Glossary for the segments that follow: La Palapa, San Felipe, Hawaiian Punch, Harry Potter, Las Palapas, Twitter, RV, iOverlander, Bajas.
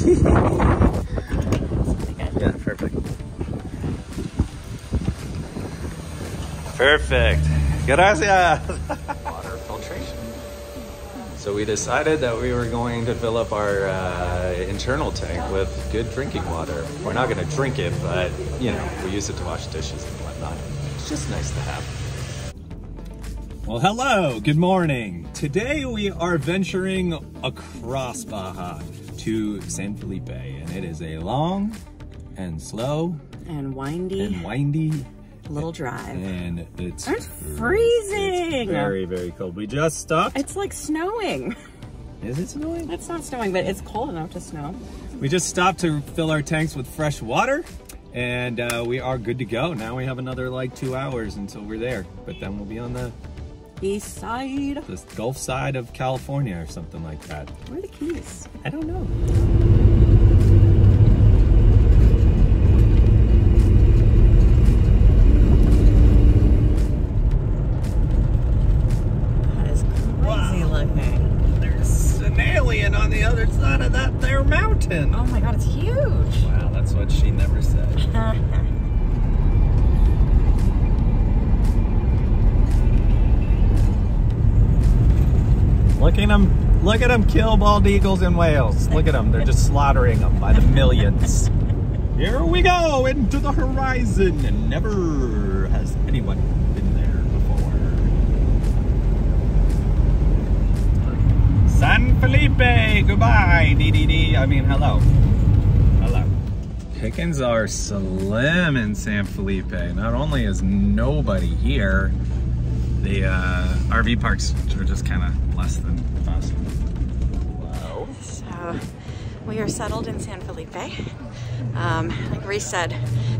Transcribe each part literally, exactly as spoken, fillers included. Yeah, perfect. Perfect. Gracias. Water filtration. So we decided that we were going to fill up our uh, internal tank with good drinking water. We're not going to drink it, but, you know, we use it to wash dishes and whatnot. It's just nice to have. Well, hello. Good morning. Today we are venturing across Baja to San Felipe, and it is a long and slow and windy and windy little drive, and it's, it's freezing. It's very, very cold. We just stopped. It's like snowing. Is it snowing? It's not snowing, but it's cold enough to snow. We just stopped to fill our tanks with fresh water, and uh, we are good to go. Now we have another like two hours until we're there, but then we'll be on the east side, the Gulf side of California or something like that. Where are the Keys? I don't know. Oh my god, it's huge! Wow, that's what she never said. Look at them, look at them kill bald eagles and whales. Look at them, they're just slaughtering them by the millions. Here we go into the horizon, and never has anyone been there before. San Felipe, goodbye, D D D. I mean, hello. Hello. Pickings are slim in San Felipe. Not only is nobody here, the uh, R V parks are just kind of less than us. Wow. So, we are settled in San Felipe. Um, like Reese said,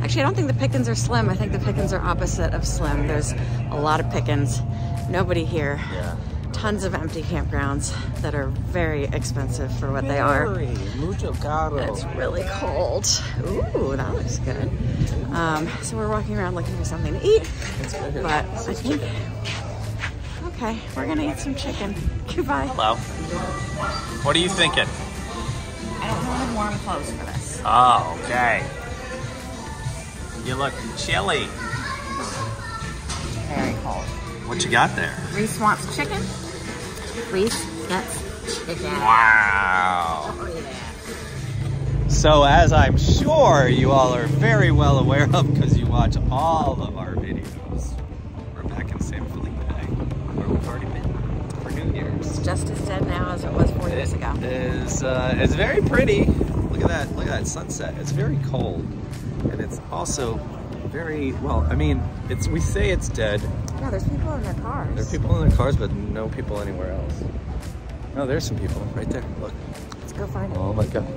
actually, I don't think the pickings are slim. I think the pickings are opposite of slim. There's a lot of pickings. Nobody here. Yeah. Tons of empty campgrounds that are very expensive for what they are. It's really cold. Ooh, that looks good. Um, so we're walking around looking for something to eat. But I think, okay, we're gonna eat some chicken. Goodbye. Hello. What are you thinking? I don't have warm clothes for this. Oh, okay. You look chilly. Very cold. What you got there? Reese wants chicken. Reese gets chicken. Wow. So as I'm sure you all are very well aware of, because you watch all of our videos, we're back in San Felipe, where we've already been for New Year's. It's just as dead now as it was four it years ago. Is, uh, it's very pretty. Look at that. Look at that sunset. It's very cold, and it's also very, well, I mean, it's, we say it's dead. Yeah, there's people in their cars. There's people in their cars, but no people anywhere else. No, there's some people right there. Look. Let's go find them. Oh my god.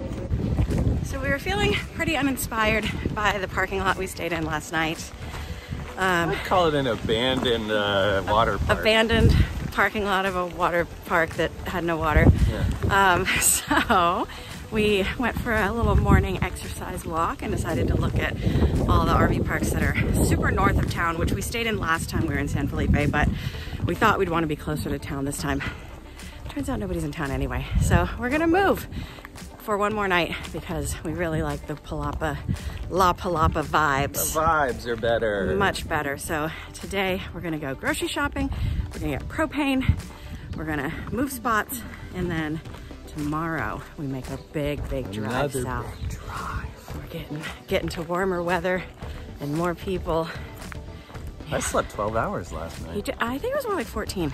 So we were feeling pretty uninspired by the parking lot we stayed in last night. Um, I'd call it an abandoned uh, water park. Abandoned parking lot of a water park that had no water. Yeah. Um, so we went for a little morning exercise walk and decided to look at all the R V parks that are super north of town, which we stayed in last time we were in San Felipe, but we thought we'd want to be closer to town this time. Turns out nobody's in town anyway, so we're gonna move for one more night because we really like the Palapa, La Palapa vibes. The vibes are better. Much better. So today we're gonna go grocery shopping, we're gonna get propane, we're gonna move spots, and then tomorrow we make a big, big drive south. Another big drive. We're getting getting to warmer weather and more people. Yeah. I slept twelve hours last night. You did, I think it was more like fourteen.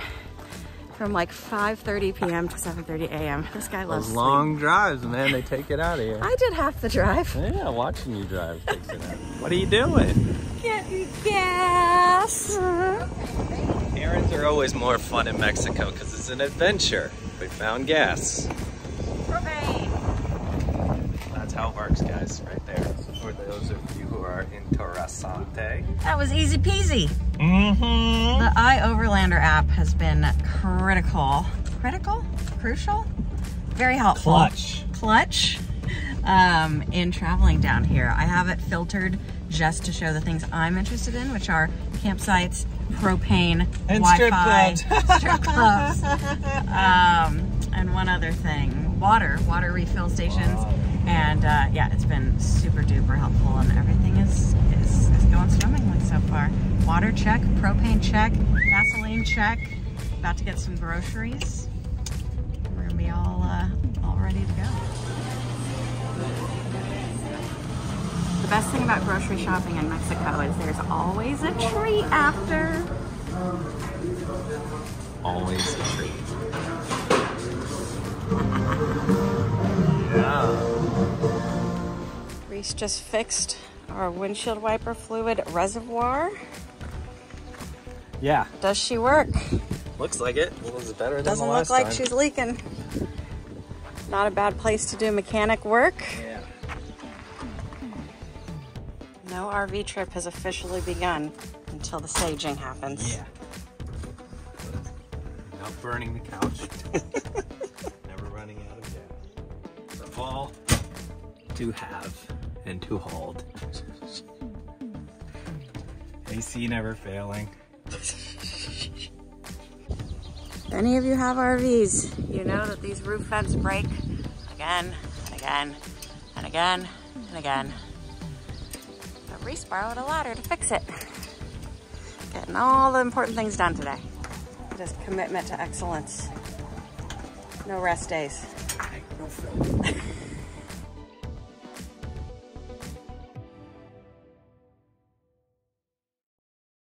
From like five thirty p m to seven thirty a m This guy loves Those long sleep. drives, man. They take it out of you. I did half the drive. Yeah, watching you drive takes it out. What are you doing? Getting gas. Errands are always more fun in Mexico because it's an adventure. We found gas. That's how it works, guys, right there. For those of you who are interessante. That was easy peasy. Mm-hmm. The iOverlander app has been critical. Critical? Crucial? Very helpful. Clutch. Clutch um, in traveling down here. I have it filtered just to show the things I'm interested in, which are campsites, propane, and Wi-Fi, strip clubs, strip clubs. Um, and one other thing, water, water refill stations, water. And uh, yeah, it's been super duper helpful, and everything is, is, is going swimmingly so far. Water check, propane check, gasoline check. About to get some groceries. We're gonna be all, uh, all ready to go. The best thing about grocery shopping in Mexico is there's always a treat after. Always a treat. Yeah. Reese just fixed our windshield wiper fluid reservoir. Yeah. Does she work? Looks like it. Well, is it better than the last time? Doesn't look like she's leaking. Not a bad place to do mechanic work. Yeah. No R V trip has officially begun until the staging happens. Yeah. Now burning the couch. Never running out of gas. The fall to have and to hold. A C never failing. If any of you have R Vs, you know that these roof vents break again and again and again and again. But Reese borrowed a ladder to fix it. Getting all the important things done today. Just commitment to excellence. No rest days.